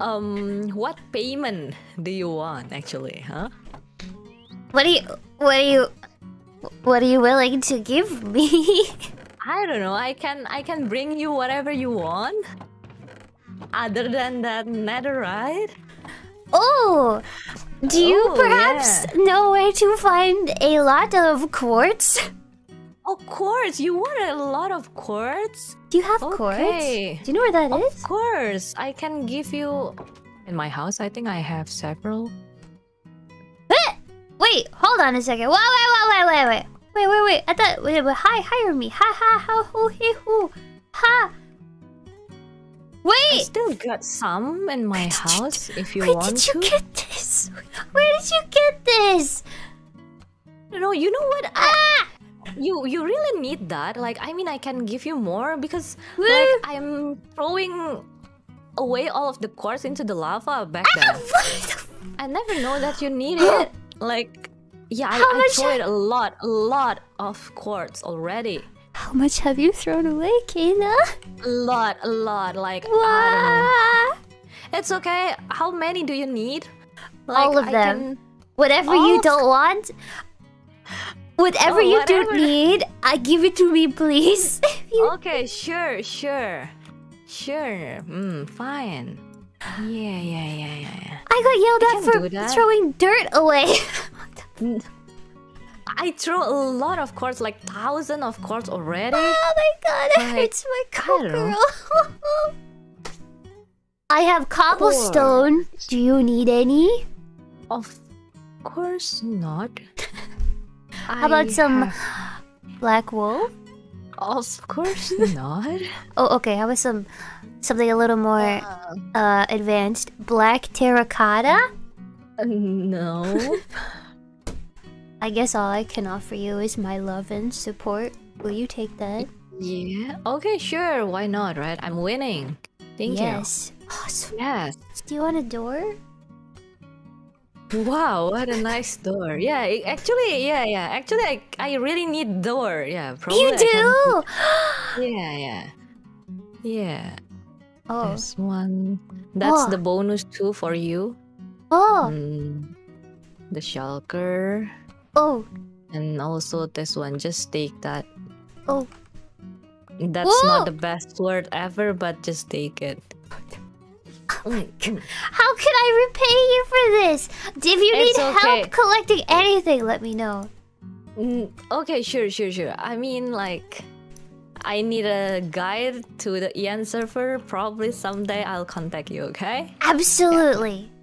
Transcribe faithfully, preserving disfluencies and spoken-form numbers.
Um, what payment do you want, actually, huh? What do you... What do you... What are you willing to give me? I don't know, I can... I can bring you whatever you want. Other than that netherite. Oh! Do you oh, perhaps yeah. know where to find a lot of quartz? Oh, quartz! You want a lot of quartz? Do you have okay. quartz? Do you know where that of is? Of course! I can give you... In my house, I think I have several. Wait, hold on a second. Wait, wait, wait, wait, wait, wait, wait, wait. I thought they would hi, hire me. Ha, ha, ha, ho, he, ho, ha. Wait. I still got some in my house. If you want to. Where did you get this? Where did you get this? No, you know what? Ah. You you really need that. Like, I mean, I can give you more because like I'm throwing away all of the quartz into the lava back then. I never know that you need it. Like, yeah, I, I tried a lot, a lot of quartz already. How much have you thrown away, Kaela? A lot, a lot, like, wow. I don't know. It's okay, how many do you need? Like, all of I them. Can... Whatever All you don't want, whatever oh, you whatever. don't need, I give it to me, please. Okay, sure, sure. Sure, mm, fine. Yeah, yeah, yeah, yeah, yeah. I got yelled at for that. throwing dirt away. I threw a lot of quartz, like thousands of quartz already. Oh my god, it like, hurts my cockroach. I, I have cobblestone. Course. Do you need any? Of course not. How about some have... black wool? Of course not. Oh, okay. How about some something a little more uh, uh, advanced? Black terracotta? Uh, no. I guess all I can offer you is my love and support. Will you take that? Yeah. Okay, sure. Why not, right? I'm winning. Thank yes. you. Awesome. Yes. Do you want a door? Wow, what a nice door. Yeah, it, actually, yeah, yeah. Actually, I, I really need door. Yeah, probably. You do? Can... Yeah, yeah. Yeah. Oh. There's one. That's oh. the bonus too for you. Oh. Mm, the shulker. Oh. And also this one. Just take that. Oh. That's Whoa. not the best word ever, but just take it. How can I repay you for this? If you need okay. help collecting anything, let me know. Mm, okay, sure, sure, sure. I mean, like, I need a guide to the E N server. Probably someday I'll contact you, okay? Absolutely. Yeah.